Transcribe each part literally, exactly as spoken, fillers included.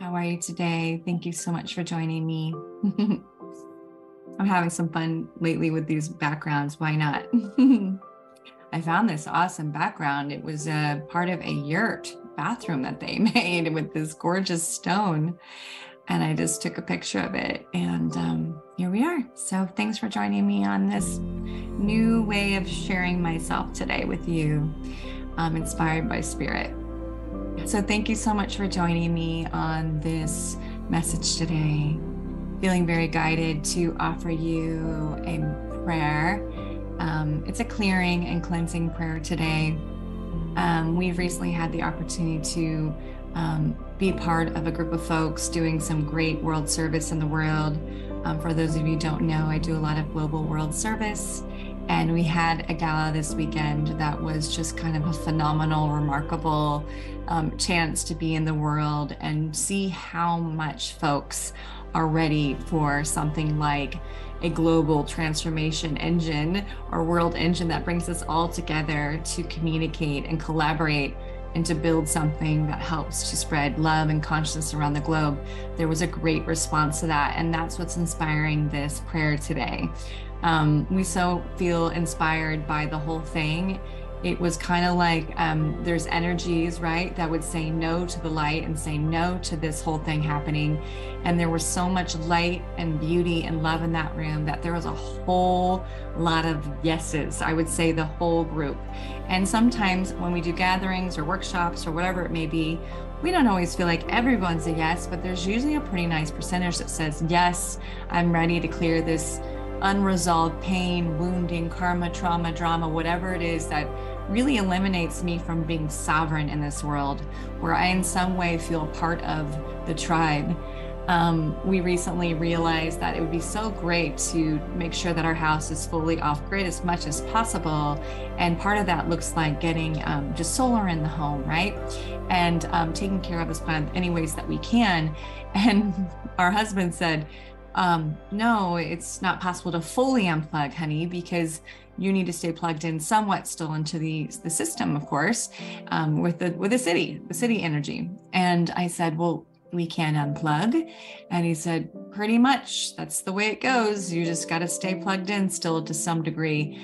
How are you today? Thank you so much for joining me. I'm having some fun lately with these backgrounds. Why not? I found this awesome background. It was a part of a yurt bathroom that they made with this gorgeous stone. And I just took a picture of it, and um, here we are. So thanks for joining me on this new way of sharing myself today with you, um, inspired by spirit. So thank you so much for joining me on this message today. Feeling very guided to offer you a prayer. Um, it's a clearing and cleansing prayer today. Um, we've recently had the opportunity to um, be part of a group of folks doing some great world service in the world. Um, for those of you who don't know, I do a lot of global world service, and we had a gala this weekend that was just kind of a phenomenal, remarkable um, chance to be in the world and see how much folks are ready for something like a global transformation engine or world engine that brings us all together to communicate and collaborate and to build something that helps to spread love and consciousness around the globe. There was a great response to that, and that's what's inspiring this prayer today. Um, we so feel inspired by the whole thing. It was kind of like um, there's energies, right, that would say no to the light and say no to this whole thing happening. And there was so much light and beauty and love in that room that there was a whole lot of yeses, I would say the whole group. And sometimes when we do gatherings or workshops or whatever it may be, we don't always feel like everyone's a yes, but there's usually a pretty nice percentage that says, yes, I'm ready to clear this unresolved pain, wounding, karma, trauma, drama, whatever it is that really eliminates me from being sovereign in this world, where I in some way feel part of the tribe. Um, we recently realized that it would be so great to make sure that our house is fully off-grid as much as possible. And part of that looks like getting um, just solar in the home, right? And um, taking care of this planet any ways that we can. And our husband said, Um, no, it's not possible to fully unplug, honey, because you need to stay plugged in somewhat still into the, the system, of course, um, with the with the city, the city energy. And I said, well, we can unplug. And he said, pretty much, that's the way it goes. You just got to stay plugged in still to some degree.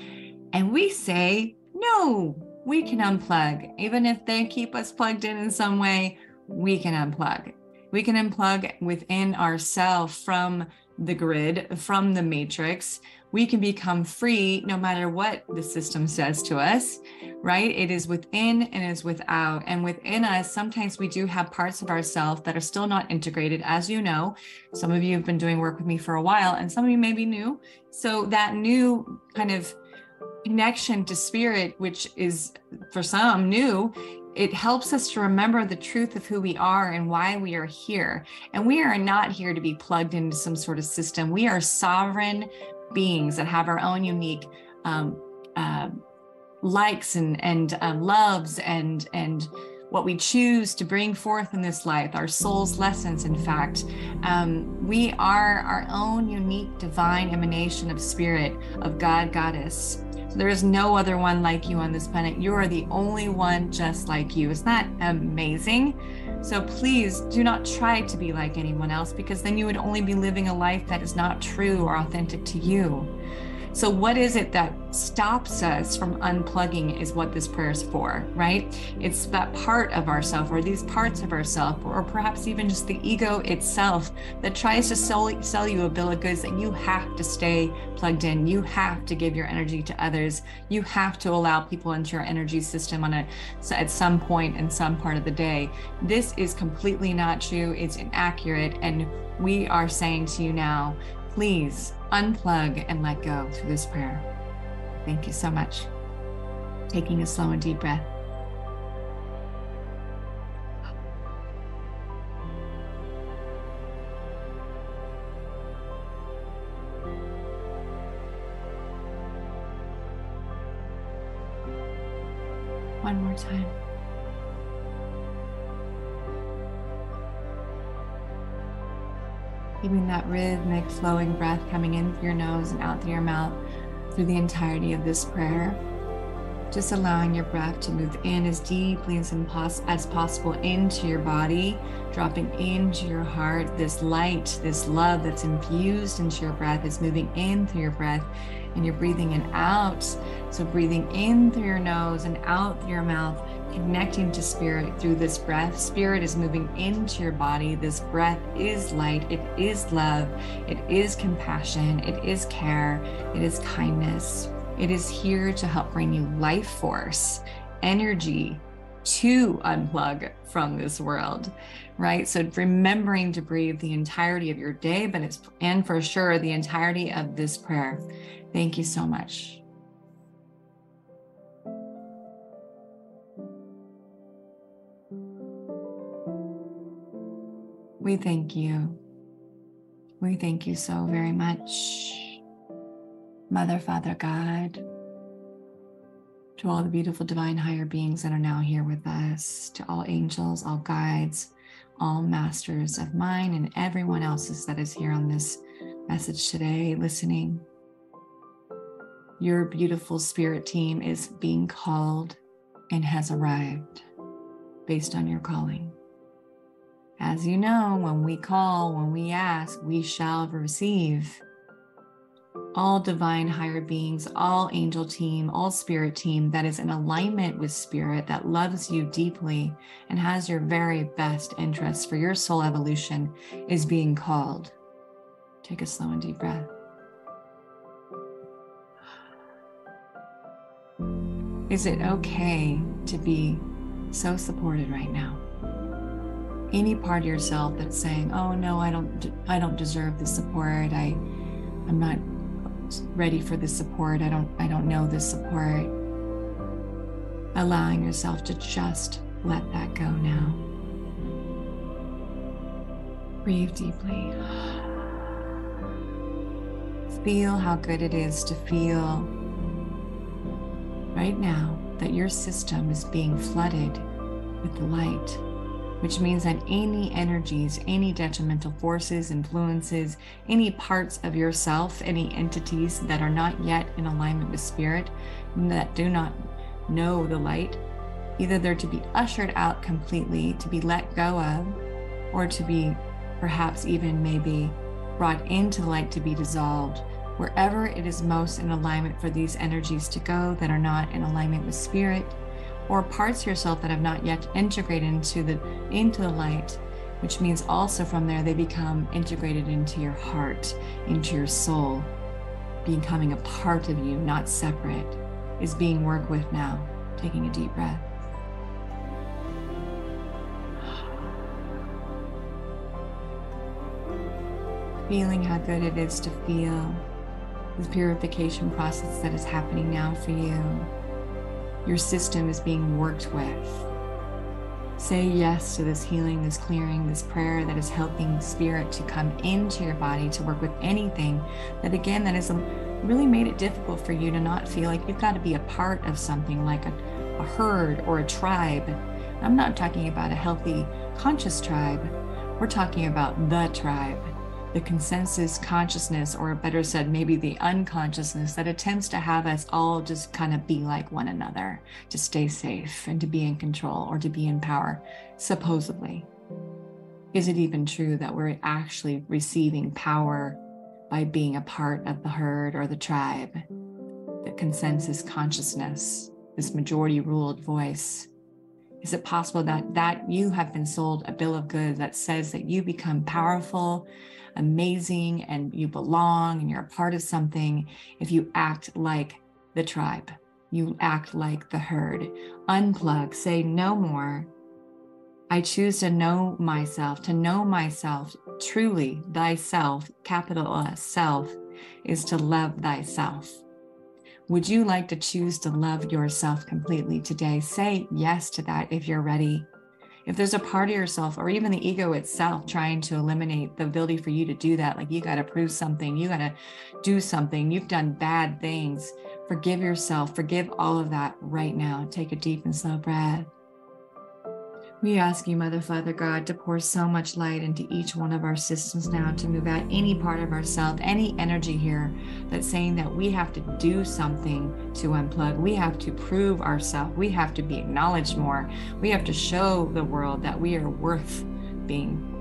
And we say, no, we can unplug. Even if they keep us plugged in in some way, we can unplug. We can unplug within ourselves from the grid, from the matrix. We can become free no matter what the system says to us, right? It is within and it is without. And within us, sometimes we do have parts of ourselves that are still not integrated. As you know, some of you have been doing work with me for a while, and some of you may be new. So that new kind of connection to spirit, which is for some new, it helps us to remember the truth of who we are and why we are here. And we are not here to be plugged into some sort of system. We are sovereign beings that have our own unique um, uh, likes and, and uh, loves and, and what we choose to bring forth in this life, our soul's lessons, in fact. Um, we are our own unique divine emanation of spirit, of God, goddess. There is no other one like you on this planet. You are the only one just like you. Isn't that amazing? So please do not try to be like anyone else, because then you would only be living a life that is not true or authentic to you. So what is it that stops us from unplugging is what this prayer is for, right? It's that part of ourself, or these parts of ourself, or perhaps even just the ego itself that tries to sell, sell you a bill of goods that you have to stay plugged in. You have to give your energy to others. You have to allow people into your energy system on a, at some point in some part of the day. This is completely not true. It's inaccurate. And we are saying to you now, please unplug and let go through this prayer. Thank you so much. Taking a slow and deep breath. One more time. Keeping that rhythmic flowing breath coming in through your nose and out through your mouth through the entirety of this prayer. Just allowing your breath to move in as deeply as, impos- as possible into your body, dropping into your heart. This light, this love that's infused into your breath is moving in through your breath, and you're breathing in out. So breathing in through your nose and out through your mouth, connecting to spirit through this breath. Spirit is moving into your body. This breath is light. It is love. It is compassion. It is care. It is kindness. It is here to help bring you life force, energy to unplug from this world, right? So remembering to breathe the entirety of your day, but it's, and for sure, the entirety of this prayer. Thank you so much. We thank you. We thank you so very much. Mother, Father, God, to all the beautiful divine higher beings that are now here with us, to all angels, all guides, all masters of mine and everyone else's that is here on this message today, listening. Your beautiful spirit team is being called and has arrived based on your calling. As you know, when we call, when we ask, we shall receive. All divine higher beings, all angel team, all spirit team that is in alignment with spirit, that loves you deeply and has your very best interests for your soul evolution is being called. Take a slow and deep breath. Is it okay to be so supported right now? Any part of yourself that's saying, oh no, I don't, I don't deserve the support. I, I'm not ready for this support. I don't I don't know this support. Allowing yourself to just let that go now. Breathe deeply. Feel how good it is to feel right now that your system is being flooded with the light, which means that any energies, any detrimental forces, influences, any parts of yourself, any entities that are not yet in alignment with spirit, that do not know the light, either they're to be ushered out completely, to be let go of, or to be perhaps even maybe brought into the light to be dissolved, wherever it is most in alignment for these energies to go that are not in alignment with spirit, or parts of yourself that have not yet integrated into the into the light, which means also from there they become integrated into your heart, into your soul, becoming a part of you, not separate, is being worked with now. Taking a deep breath. Feeling how good it is to feel this purification process that is happening now for you. Your system is being worked with. Say yes to this healing, this clearing, this prayer that is helping spirit to come into your body to work with anything that, again, that has really made it difficult for you to not feel like you've got to be a part of something like a, a herd or a tribe. I'm not talking about a healthy, conscious tribe. We're talking about the tribe, the consensus consciousness, or better said, maybe the unconsciousness that attempts to have us all just kind of be like one another, to stay safe and to be in control or to be in power, supposedly. Is it even true that we're actually receiving power by being a part of the herd or the tribe, the consensus consciousness, this majority ruled voice? Is it possible that, that you have been sold a bill of goods that says that you become powerful, amazing, and you belong and you're a part of something if you act like the tribe, you act like the herd? Unplug, say no more. I choose to know myself, to know myself truly. Thyself, capital S, self, is to love thyself. Would you like to choose to love yourself completely today? Say yes to that if you're ready. If there's a part of yourself or even the ego itself trying to eliminate the ability for you to do that, like you got to prove something, you got to do something, you've done bad things, forgive yourself, forgive all of that right now. Take a deep and slow breath. We ask you, Mother, Father, God, to pour so much light into each one of our systems now, to move out any part of ourselves, any energy here that's saying that we have to do something to unplug. We have to prove ourselves. We have to be acknowledged more. We have to show the world that we are worth being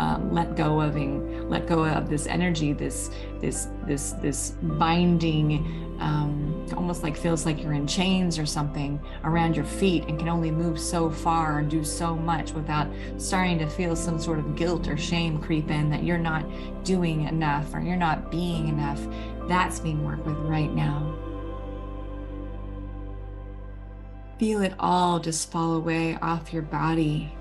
um, let go of, and let go of this energy, this this this this binding. Um, almost like feels like you're in chains or something around your feet and can only move so far and do so much without starting to feel some sort of guilt or shame creep in that you're not doing enough or you're not being enough. That's being worked with right now. Feel it all just fall away off your body.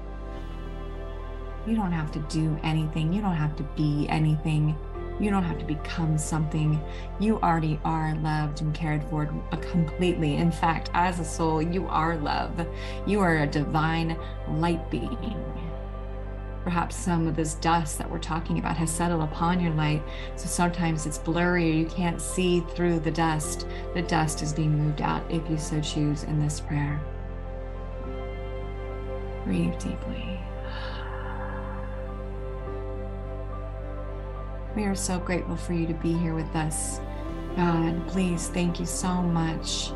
You don't have to do anything. You don't have to be anything. You don't have to become something. You already are loved and cared for completely. In fact, as a soul, you are love. You are a divine light being. Perhaps some of this dust that we're talking about has settled upon your light, so sometimes it's blurry or you can't see through the dust. The dust is being moved out if you so choose in this prayer. Breathe deeply. We are so grateful for you to be here with us. God, please, thank you so much.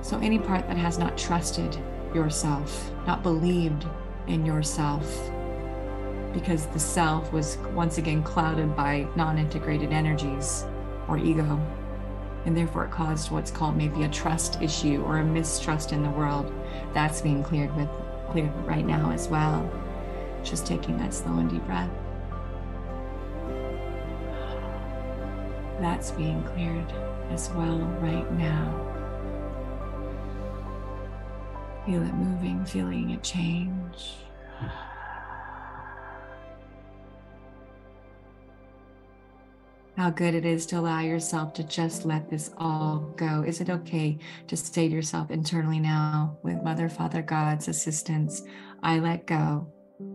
So any part that has not trusted yourself, not believed in yourself, because the self was once again clouded by non-integrated energies or ego, and therefore it caused what's called maybe a trust issue or a mistrust in the world. That's being cleared with cleared right now as well. Just taking that slow and deep breath. That's being cleared as well right now. Feel it moving, feeling it change. How good it is to allow yourself to just let this all go. Is it okay to say to yourself internally now, with Mother, Father, God's assistance, I let go,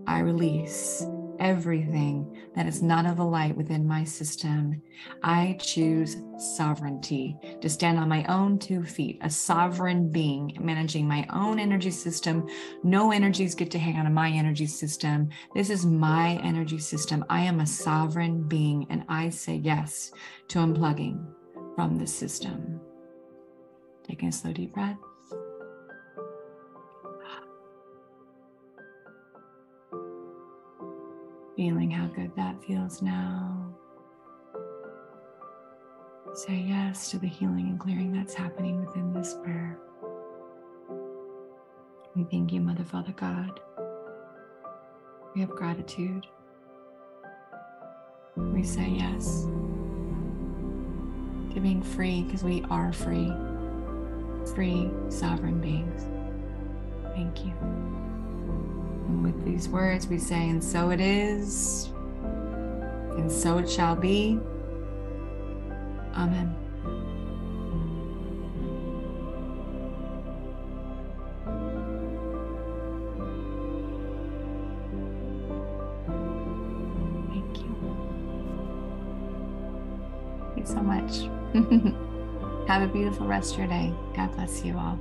I release everything that is not of the light within my system. I choose sovereignty to stand on my own two feet, a sovereign being managing my own energy system. No energies get to hang on to my energy system. This is my energy system. I am a sovereign being, and I say yes to unplugging from this system. Taking a slow, deep breath. Feeling how good that feels now. Say yes to the healing and clearing that's happening within this prayer. We thank you, Mother, Father, God. We have gratitude. We say yes to being free, because we are free, free sovereign beings. Thank you. And with these words, we say, and so it is, and so it shall be. Amen. Thank you. Thank you so much. Have a beautiful rest of your day. God bless you all.